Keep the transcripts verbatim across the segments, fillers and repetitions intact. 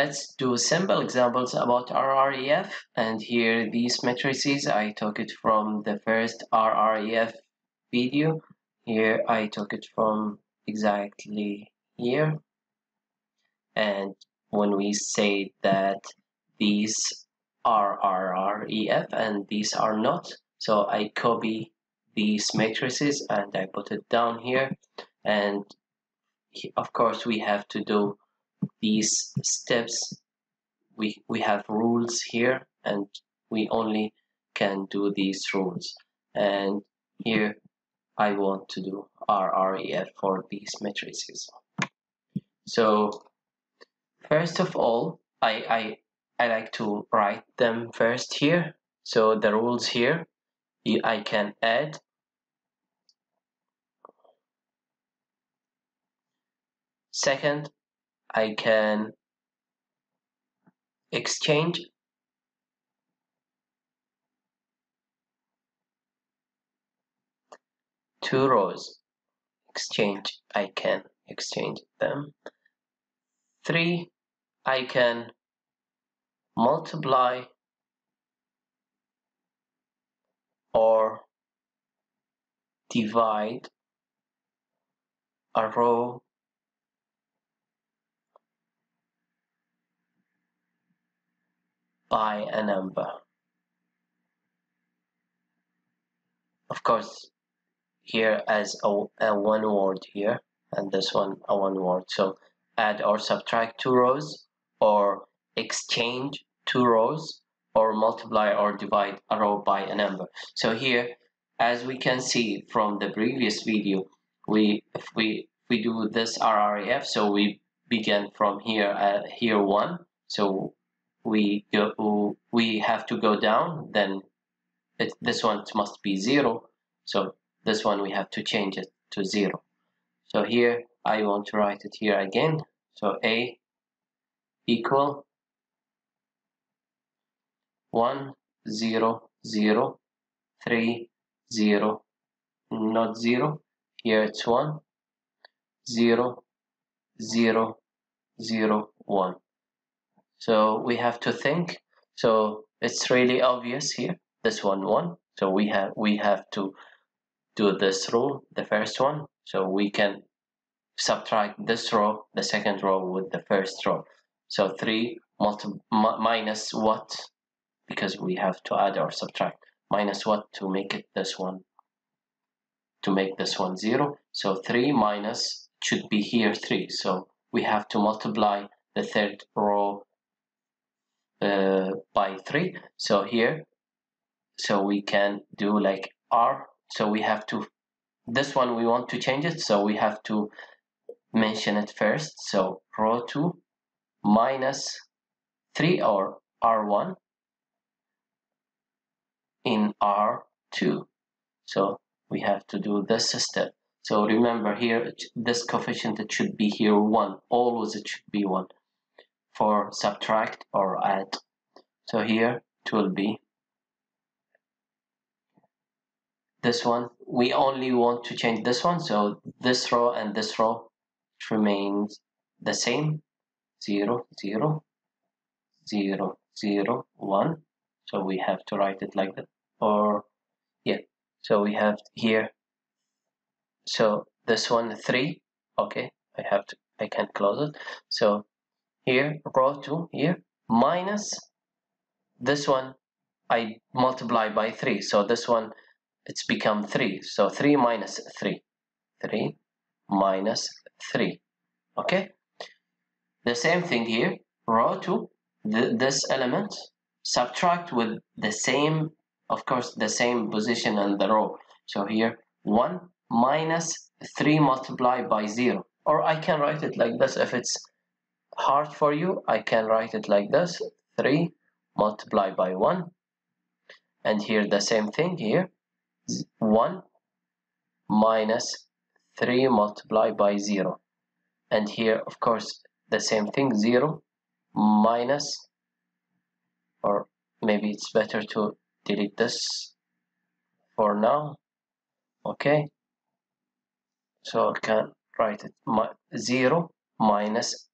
Let's do simple examples about R R E F, and here these matrices I took it from the first R R E F video. Here I took it from exactly here, and when we say that these are R R E F and these are not, so I copy these matrices and I put it down here. And of course we have to do these steps, we we have rules here, and we only can do these rules. And here I want to do R R E F for these matrices. So first of all, I, I I like to write them first here. So the rules here, I can add second, I can exchange, two rows exchange, I can exchange them. Three, I can multiply or divide a row by a number. Of course here as a, a one word here, and this one a one word. So add or subtract two rows, or exchange two rows, or multiply or divide a row by a number. So here, as we can see from the previous video, we if we if we do this R R E F, so we begin from here, uh, here one, so we go we have to go down, then it, this one must be zero, so this one we have to change it to zero. So here I want to write it here again, so A equal one zero zero three zero, not zero, here it's one zero zero zero one. So we have to think, so it's really obvious here, this one one, so we have we have to do this rule, the first one, so we can subtract this row, the second row with the first row. So three multi minus what, because we have to add or subtract, minus what to make it this one, to make this one zero. So three minus should be here three, so we have to multiply the third row uh, by three. So here, so we can do like R, so we have to, this one we want to change it, so we have to mention it first. So row two minus three, or R one in R two, so we have to do this step. So remember here, this coefficient, it should be here one, always it should be one for subtract or add. So here it will be this one, we only want to change this one, so this row and this row remains the same, zero zero zero zero one, so we have to write it like that. Or yeah, so we have here, so this one three, okay, I have to, I can close it. So here row two here minus this one, I multiply by three, so this one it's become three, so three minus three, three minus three, okay. The same thing here, row two, th this element subtract with the same, of course the same position and the row. So here one minus three multiplied by zero, or I can write it like this. If it's hard for you, I can write it like this, three multiplied by one. And here the same thing here, one minus three multiplied by zero. And here of course the same thing, zero minus, or maybe it's better to delete this for now, okay, so I can write it, zero minus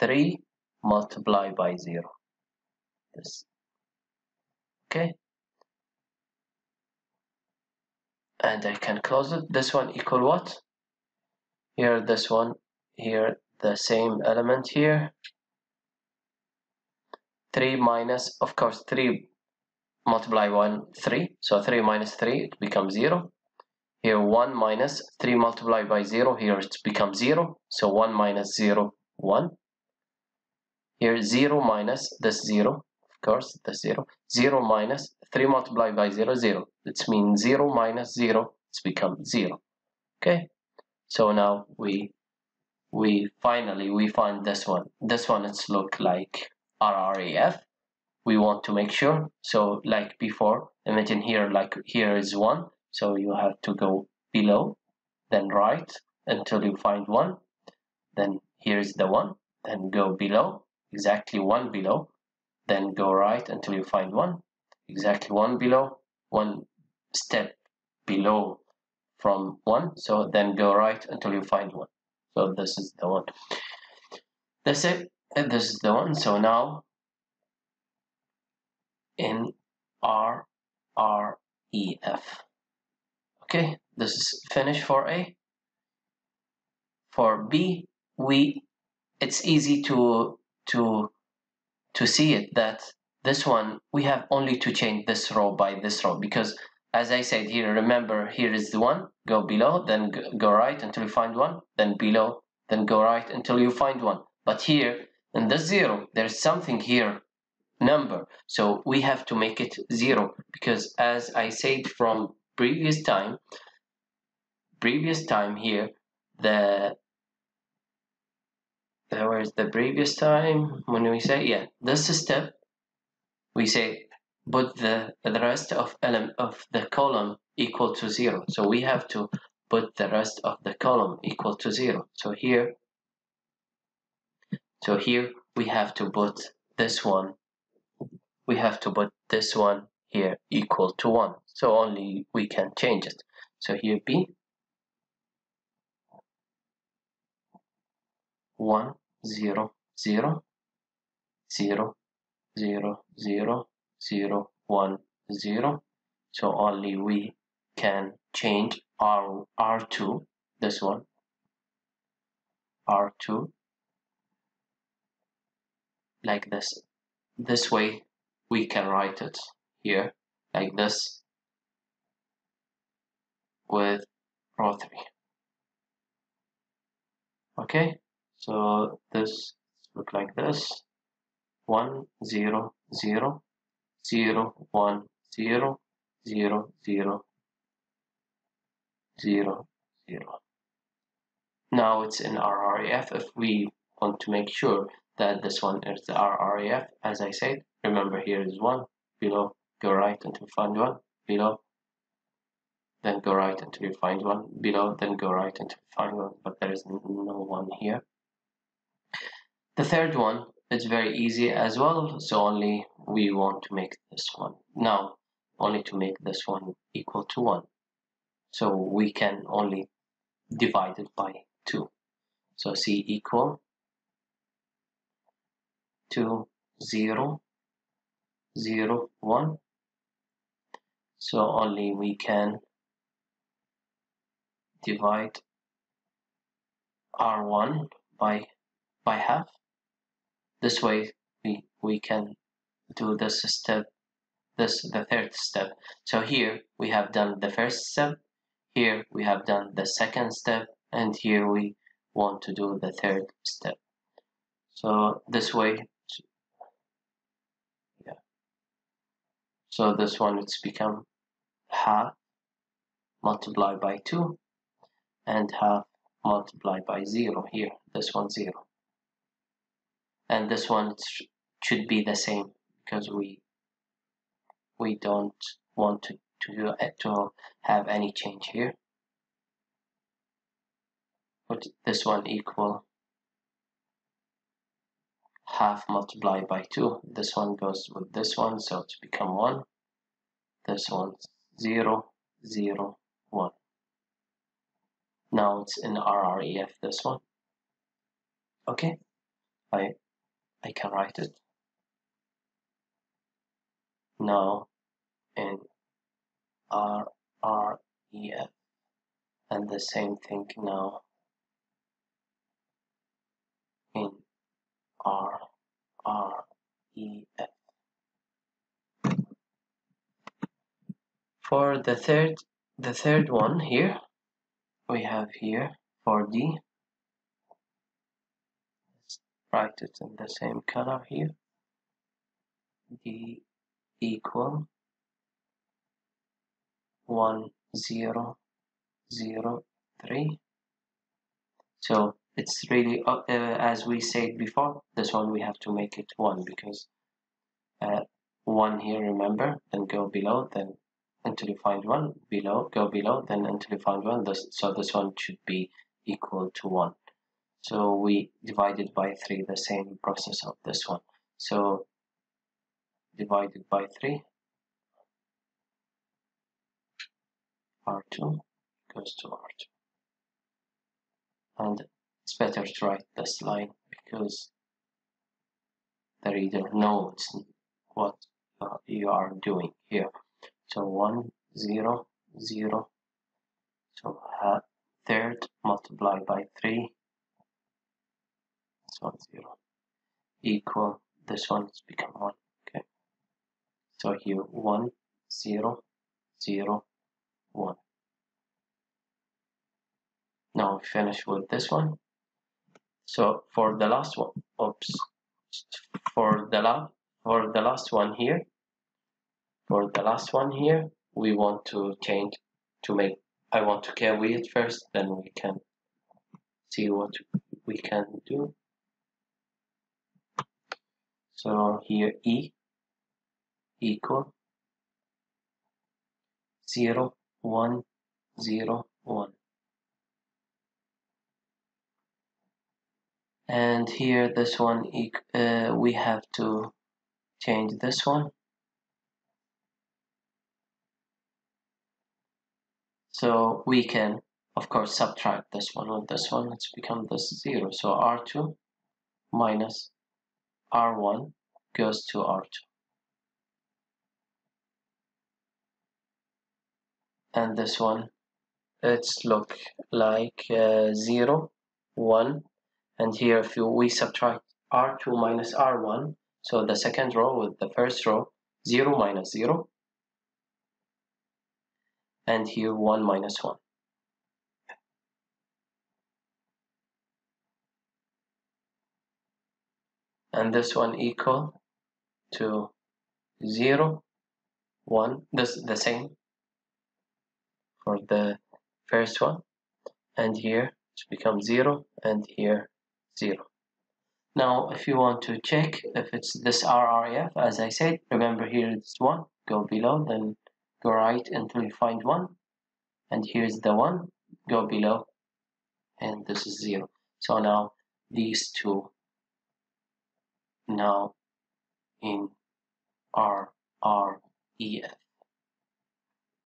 three multiply by zero. This. Okay. And I can close it. This one equal what? Here, this one. Here, the same element here. three minus, of course, three multiply one, three. So three minus three, it becomes zero. Here, one minus three multiplied by zero. Here, it becomes zero. So one minus zero, one. Here, zero minus this zero. Of course, the zero. zero minus three multiplied by zero, zero. It means zero minus zero, it's become zero. Okay? So now we we finally we find this one. This one it's look like R R A F. We want to make sure. So like before, imagine here like here is one. So you have to go below, then right until you find one. Then here is the one. Then go below, exactly one below. Then go right until you find one. Exactly one below, one step below from one. So then go right until you find one. So this is the one. That's it. And this is the one. So now in R R E F. Okay, this is finished for A. For B, we it's easy to to to see it that this one, we have only to change this row by this row because, as I said here, remember, here is the one, go below, then go right until you find one, then below, then go right until you find one. But here, in this zero, there's something here, number. So we have to make it zero because, as I said from previous time, previous time here, the... Where is the previous time? When we say, yeah, this step, we say put the, the rest of element of the column equal to zero. So we have to put the rest of the column equal to zero. So here, so here we have to put this one. We have to put this one here equal to one. So only we can change it. So here B one zero zero zero. zero zero zero one zero. So only we can change R R2 this one R two like this. This way we can write it here like this with row three. Okay, so this look like this. One zero zero zero one zero zero zero zero zero. Now it's in R R A F. If we want to make sure that this one is the R R A F, as I said, remember here is one below, go right until you find one below, then go right until you find one below, then go right until you find one. But there is no one here. The third one. It's very easy as well, so only we want to make this one now only to make this one equal to one, so we can only divide it by two. So C equal two zero zero one. So only we can divide R one by by half. This way we, we can do this step, this the third step. So here we have done the first step, here we have done the second step, and here we want to do the third step. So this way, yeah. So this one it's become half multiplied by two and half multiplied by zero here. This one zero. And this one should be the same because we we don't want to to, to have any change here. Put this one equal half multiplied by two. This one goes with this one, so it's become one. This one's zero, zero, one. Now it's in R R E F. This one. Okay. I. I can write it now in R R E F, and the same thing now in R R E F. For the third the third one here, we have here four D. Let's write it in the same color here. D equal one zero zero three. So it's really uh, as we said before. This one we have to make it one because uh, one here. Remember, then go below, then until you find one, below, go below, then until you find one. This, so this one should be equal to one. So we divided by three, the same process of this one. So divided by three, R two goes to R two. And it's better to write this line because the reader knows what uh, you are doing here. So one zero zero. So uh, third multiplied by three. This one zero equal. This one's become one. Okay. So here one zero zero one. Now we finish with this one. So for the last one, oops. For the last for the last one here. For the last one here, we want to change to make, I want to carry it first, then we can see what we can do. So here E equal zero one zero one. And here this one, uh, we have to change this one. So we can, of course, subtract this one with this one. It's become this zero. So R two minus R one goes to R two. And this one, it's look like uh, zero, one. And here, if you, we subtract R two minus R one, so the second row with the first row, zero minus zero. And here one minus one. And this one equal to zero, one. This is the same for the first one. And here it becomes zero and here zero. Now if you want to check if it's this R R E F, as I said, remember here it's one, go below, then go right until you find one, and here's the one, go below, and this is zero. So now these two now in R R E F.